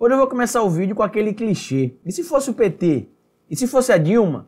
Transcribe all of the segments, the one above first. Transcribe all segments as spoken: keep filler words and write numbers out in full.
Hoje eu vou começar o vídeo com aquele clichê. E se fosse o P T? E se fosse a Dilma?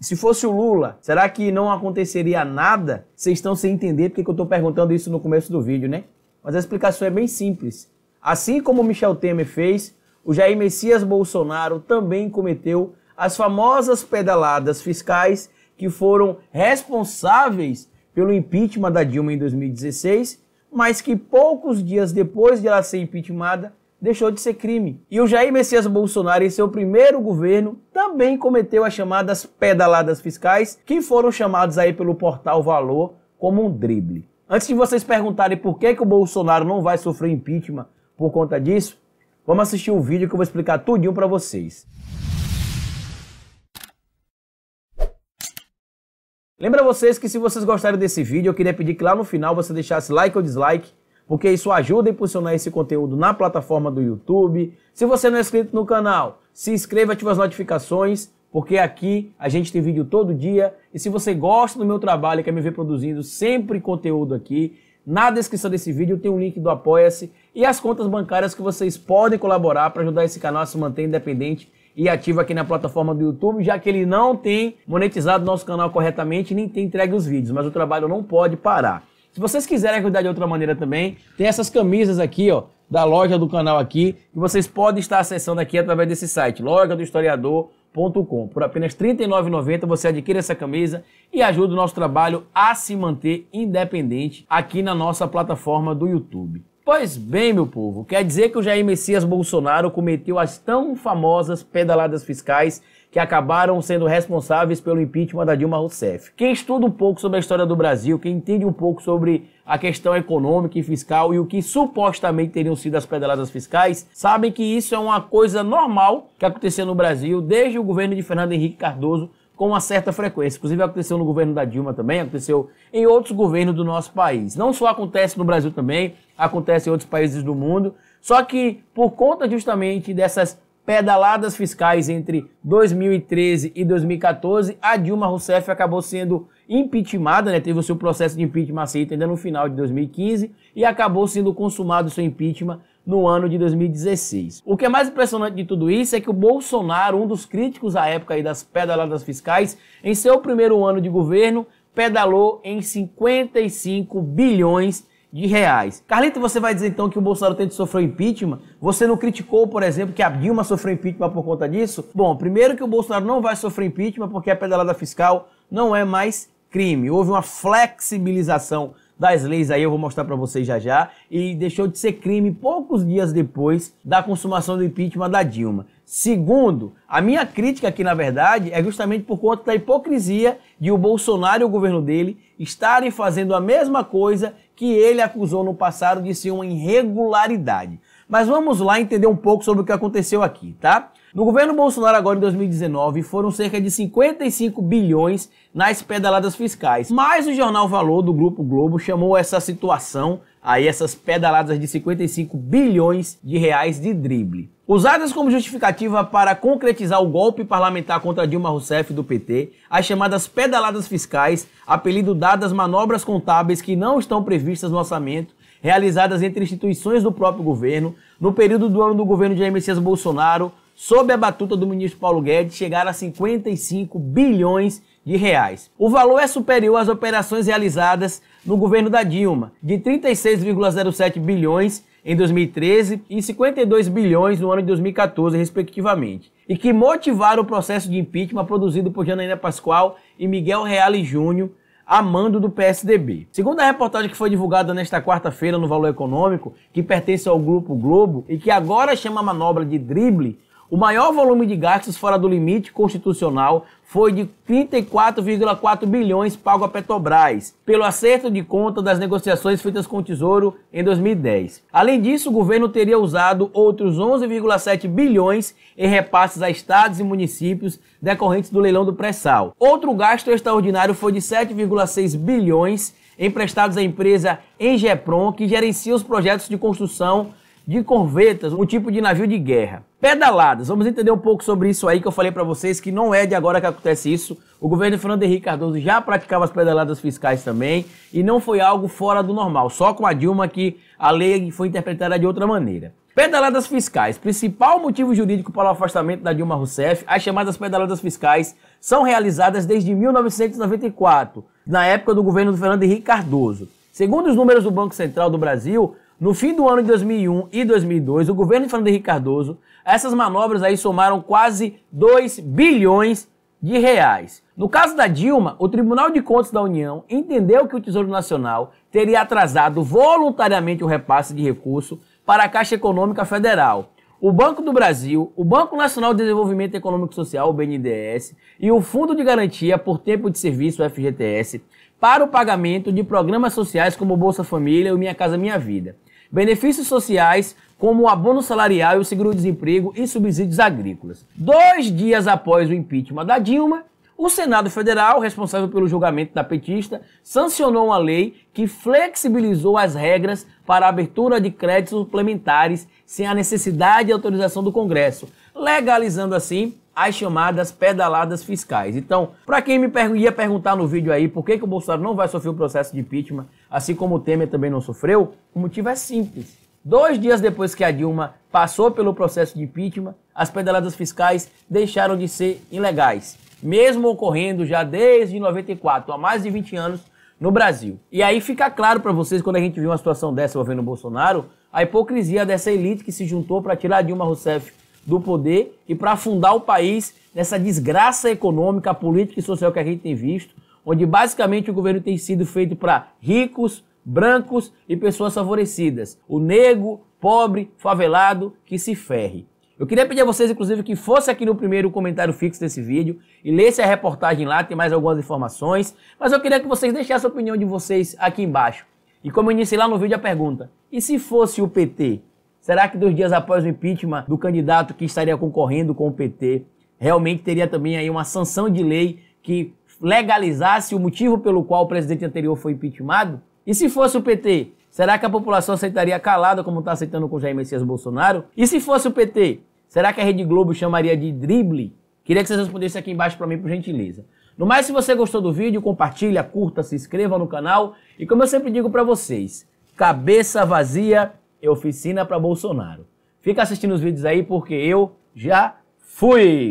E se fosse o Lula? Será que não aconteceria nada? Vocês estão sem entender porque que eu estou perguntando isso no começo do vídeo, né? Mas a explicação é bem simples. Assim como o Michel Temer fez, o Jair Messias Bolsonaro também cometeu as famosas pedaladas fiscais que foram responsáveis pelo impeachment da Dilma em dois mil e dezesseis, mas que poucos dias depois de ela ser impeachmentada, deixou de ser crime. E o Jair Messias Bolsonaro, em seu primeiro governo, também cometeu as chamadas pedaladas fiscais, que foram chamadas aí pelo portal Valor como um drible. Antes de vocês perguntarem por que, que o Bolsonaro não vai sofrer impeachment por conta disso, vamos assistir um vídeo que eu vou explicar tudinho para vocês. Lembra vocês que se vocês gostaram desse vídeo, eu queria pedir que lá no final você deixasse like ou dislike, porque isso ajuda a impulsionar esse conteúdo na plataforma do YouTube. Se você não é inscrito no canal, se inscreva, ative as notificações, porque aqui a gente tem vídeo todo dia. E se você gosta do meu trabalho e quer me ver produzindo sempre conteúdo aqui, na descrição desse vídeo tem um link do Apoia-se e as contas bancárias que vocês podem colaborar para ajudar esse canal a se manter independente e ativo aqui na plataforma do YouTube, já que ele não tem monetizado nosso canal corretamente nem tem entregue os vídeos, mas o trabalho não pode parar. Se vocês quiserem ajudar de outra maneira também, tem essas camisas aqui, ó, da loja do canal aqui, que vocês podem estar acessando aqui através desse site, loja do historiador ponto com. Por apenas trinta e nove reais e noventa centavos você adquire essa camisa e ajuda o nosso trabalho a se manter independente aqui na nossa plataforma do YouTube. Pois bem, meu povo, quer dizer que o Jair Messias Bolsonaro cometeu as tão famosas pedaladas fiscais que acabaram sendo responsáveis pelo impeachment da Dilma Rousseff. Quem estuda um pouco sobre a história do Brasil, quem entende um pouco sobre a questão econômica e fiscal e o que supostamente teriam sido as pedaladas fiscais, sabem que isso é uma coisa normal que aconteceu no Brasil desde o governo de Fernando Henrique Cardoso com uma certa frequência. Inclusive aconteceu no governo da Dilma também, aconteceu em outros governos do nosso país. Não só acontece no Brasil também, acontece em outros países do mundo, só que por conta justamente dessas pedaladas fiscais entre dois mil e treze e dois mil e quatorze, a Dilma Rousseff acabou sendo impeachmentada, né? Teve o seu processo de impeachment aceito ainda no final de dois mil e quinze e acabou sendo consumado o seu impeachment no ano de dois mil e dezesseis. O que é mais impressionante de tudo isso é que o Bolsonaro, um dos críticos à época aí das pedaladas fiscais, em seu primeiro ano de governo, pedalou em cinquenta e cinco bilhões de reais. Carlito, você vai dizer então que o Bolsonaro tem de sofrer impeachment? Você não criticou, por exemplo, que a Dilma sofreu impeachment por conta disso? Bom, primeiro que o Bolsonaro não vai sofrer impeachment porque a pedalada fiscal não é mais crime. Houve uma flexibilização das leis aí, eu vou mostrar pra vocês já já, e deixou de ser crime poucos dias depois da consumação do impeachment da Dilma. Segundo, a minha crítica aqui, na verdade, é justamente por conta da hipocrisia de o Bolsonaro e o governo dele estarem fazendo a mesma coisa que ele acusou no passado de ser uma irregularidade. Mas vamos lá entender um pouco sobre o que aconteceu aqui, tá? No governo Bolsonaro agora em dois mil e dezenove foram cerca de cinquenta e cinco bilhões nas pedaladas fiscais. Mas o jornal Valor do Grupo Globo chamou essa situação, aí essas pedaladas de cinquenta e cinco bilhões de reais de drible. Usadas como justificativa para concretizar o golpe parlamentar contra Dilma Rousseff do P T, as chamadas pedaladas fiscais, apelido dado às manobras contábeis que não estão previstas no orçamento, realizadas entre instituições do próprio governo, no período do ano do governo de Jair Messias Bolsonaro, sob a batuta do ministro Paulo Guedes, chegaram a cinquenta e cinco bilhões de reais. O valor é superior às operações realizadas no governo da Dilma, de trinta e seis vírgula zero sete bilhões em dois mil e treze e cinquenta e dois bilhões no ano de dois mil e quatorze, respectivamente, e que motivaram o processo de impeachment produzido por Janaína Pascoal e Miguel Reale Júnior, a mando do P S D B. Segundo a reportagem que foi divulgada nesta quarta-feira no Valor Econômico, que pertence ao Grupo Globo e que agora chama a manobra de drible, o maior volume de gastos fora do limite constitucional foi de trinta e quatro vírgula quatro bilhões pago à Petrobras, pelo acerto de conta das negociações feitas com o Tesouro em dois mil e dez. Além disso, o governo teria usado outros onze vírgula sete bilhões em repasses a estados e municípios decorrentes do leilão do pré-sal. Outro gasto extraordinário foi de sete vírgula seis bilhões emprestados à empresa Engepron, que gerencia os projetos de construção de corvetas, um tipo de navio de guerra. Pedaladas, vamos entender um pouco sobre isso aí que eu falei para vocês, que não é de agora que acontece isso. O governo Fernando Henrique Cardoso já praticava as pedaladas fiscais também e não foi algo fora do normal, só com a Dilma que a lei foi interpretada de outra maneira. Pedaladas fiscais. Principal motivo jurídico para o afastamento da Dilma Rousseff, as chamadas pedaladas fiscais são realizadas desde mil novecentos e noventa e quatro, na época do governo do Fernando Henrique Cardoso. Segundo os números do Banco Central do Brasil, no fim do ano de dois mil e um e dois mil e dois, o governo de Fernando Henrique Cardoso, essas manobras aí somaram quase dois bilhões de reais. No caso da Dilma, o Tribunal de Contas da União entendeu que o Tesouro Nacional teria atrasado voluntariamente o repasse de recurso para a Caixa Econômica Federal, o Banco do Brasil, o Banco Nacional de Desenvolvimento Econômico e Social, o B N D E S, e o Fundo de Garantia por Tempo de Serviço, o F G T S, para o pagamento de programas sociais como Bolsa Família e Minha Casa Minha Vida, benefícios sociais como o abono salarial e o seguro-desemprego e subsídios agrícolas. Dois dias após o impeachment da Dilma, o Senado Federal, responsável pelo julgamento da petista, sancionou uma lei que flexibilizou as regras para a abertura de créditos suplementares sem a necessidade de autorização do Congresso, legalizando assim as chamadas pedaladas fiscais. Então, para quem me perg- ia perguntar no vídeo aí por que, que o Bolsonaro não vai sofrer o processo de impeachment, assim como o Temer também não sofreu, o motivo é simples. Dois dias depois que a Dilma passou pelo processo de impeachment, as pedaladas fiscais deixaram de ser ilegais, mesmo ocorrendo já desde noventa e quatro, há mais de vinte anos, no Brasil. E aí fica claro para vocês, quando a gente viu uma situação dessa envolvendo o Bolsonaro, a hipocrisia dessa elite que se juntou para tirar a Dilma Rousseff do poder e para afundar o país nessa desgraça econômica, política e social que a gente tem visto, onde basicamente o governo tem sido feito para ricos, brancos e pessoas favorecidas. O negro, pobre, favelado, que se ferre. Eu queria pedir a vocês, inclusive, que fosse aqui no primeiro comentário fixo desse vídeo e lesse a reportagem lá, tem mais algumas informações. Mas eu queria que vocês deixassem a opinião de vocês aqui embaixo. E como eu iniciei lá no vídeo a pergunta, e se fosse o P T? Será que dois dias após o impeachment do candidato que estaria concorrendo com o P T, realmente teria também aí uma sanção de lei que legalizasse o motivo pelo qual o presidente anterior foi impeachmentado? E se fosse o P T? Será que a população aceitaria calada como está aceitando com o Jair Messias Bolsonaro? E se fosse o P T? Será que a Rede Globo chamaria de drible? Queria que vocês respondessem aqui embaixo para mim, por gentileza. No mais, se você gostou do vídeo, compartilha, curta, se inscreva no canal. E como eu sempre digo para vocês, cabeça vazia é oficina para Bolsonaro. Fica assistindo os vídeos aí porque eu já fui!